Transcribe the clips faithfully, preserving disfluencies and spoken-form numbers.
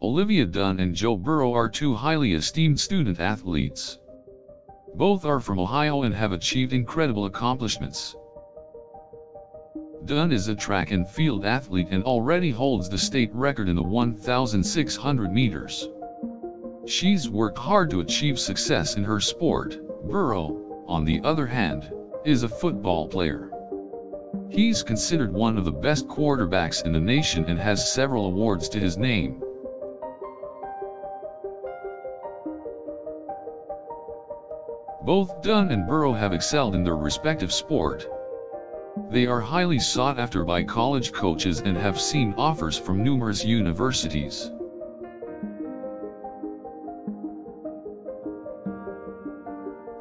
Olivia Dunne and Joe Burrow are two highly esteemed student athletes. Both are from Ohio and have achieved incredible accomplishments. Dunne is a track and field athlete and already holds the state record in the one thousand six hundred meters. She's worked hard to achieve success in her sport. Burrow, on the other hand, is a football player. He's considered one of the best quarterbacks in the nation and has several awards to his name. Both Dunne and Burrow have excelled in their respective sport. They are highly sought after by college coaches and have seen offers from numerous universities.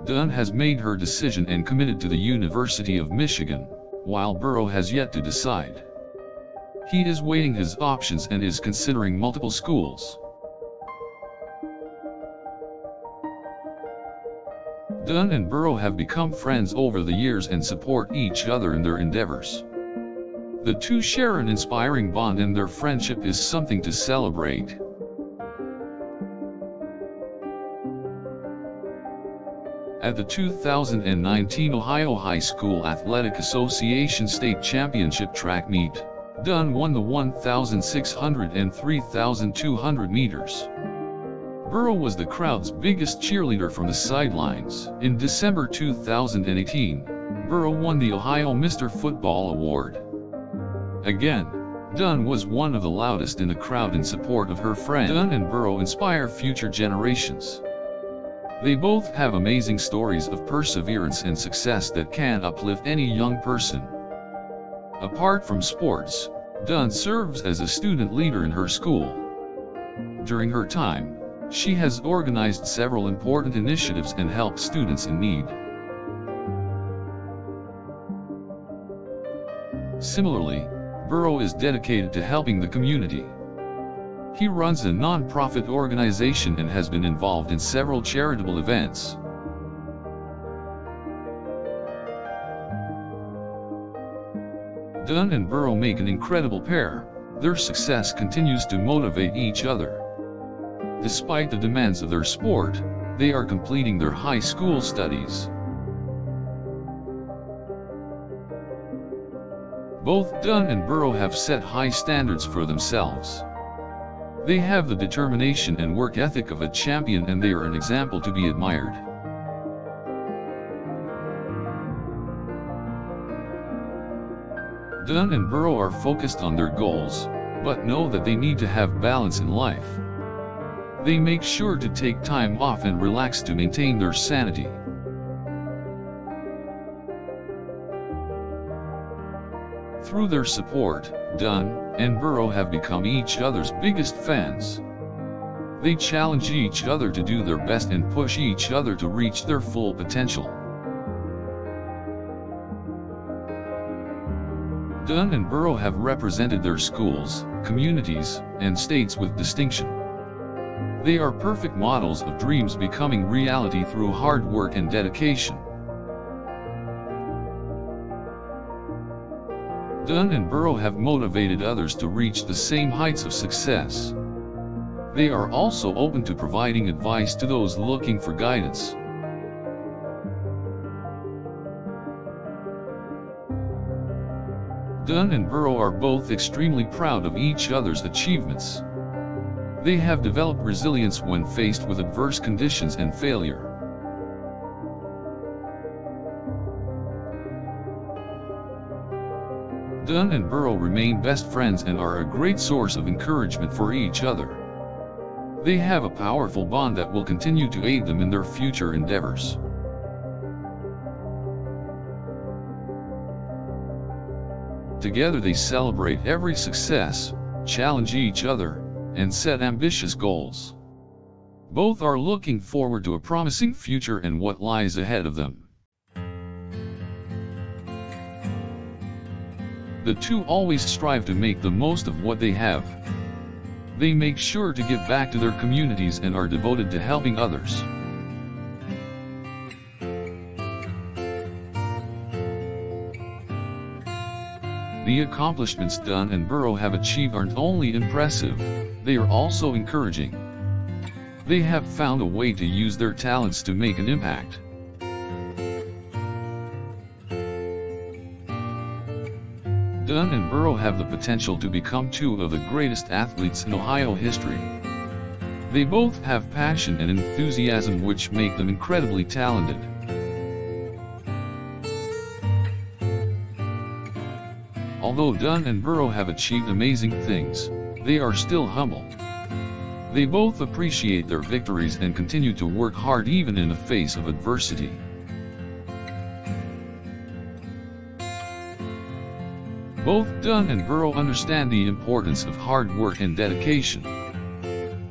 Dunne has made her decision and committed to the University of Michigan, while Burrow has yet to decide. He is weighing his options and is considering multiple schools. Dunne and Burrow have become friends over the years and support each other in their endeavors. The two share an inspiring bond, and their friendship is something to celebrate. At the two thousand nineteen Ohio High School Athletic Association State Championship track meet, Dunne won the one thousand six hundred and three thousand two hundred meters. Burrow was the crowd's biggest cheerleader from the sidelines. In December two thousand eighteen, Burrow won the Ohio Mister Football Award. Again, Dunne was one of the loudest in the crowd in support of her friend. Dunne and Burrow inspire future generations. They both have amazing stories of perseverance and success that can uplift any young person. Apart from sports, Dunne serves as a student leader in her school. During her time, she has organized several important initiatives and helped students in need. Similarly, Burrow is dedicated to helping the community. He runs a non-profit organization and has been involved in several charitable events. Dunne and Burrow make an incredible pair. Their success continues to motivate each other. Despite the demands of their sport, they are completing their high school studies. Both Dunne and Burrow have set high standards for themselves. They have the determination and work ethic of a champion, and they are an example to be admired. Dunne and Burrow are focused on their goals, but know that they need to have balance in life. They make sure to take time off and relax to maintain their sanity. Through their support, Dunne and Burrow have become each other's biggest fans. They challenge each other to do their best and push each other to reach their full potential. Dunne and Burrow have represented their schools, communities, and states with distinction. They are perfect models of dreams becoming reality through hard work and dedication. Dunne and Burrow have motivated others to reach the same heights of success. They are also open to providing advice to those looking for guidance. Dunne and Burrow are both extremely proud of each other's achievements. They have developed resilience when faced with adverse conditions and failure. Dunne and Burrow remain best friends and are a great source of encouragement for each other. They have a powerful bond that will continue to aid them in their future endeavors. Together they celebrate every success, challenge each other, and set ambitious goals. Both are looking forward to a promising future and what lies ahead of them. The two always strive to make the most of what they have. They make sure to give back to their communities and are devoted to helping others. The accomplishments Dunne and Burrow have achieved aren't only impressive, they are also encouraging. They have found a way to use their talents to make an impact. Dunne and Burrow have the potential to become two of the greatest athletes in Ohio history. They both have passion and enthusiasm which make them incredibly talented. Although Dunne and Burrow have achieved amazing things, they are still humble. They both appreciate their victories and continue to work hard even in the face of adversity. Both Dunne and Burrow understand the importance of hard work and dedication.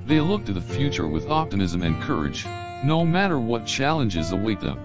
They look to the future with optimism and courage, no matter what challenges await them.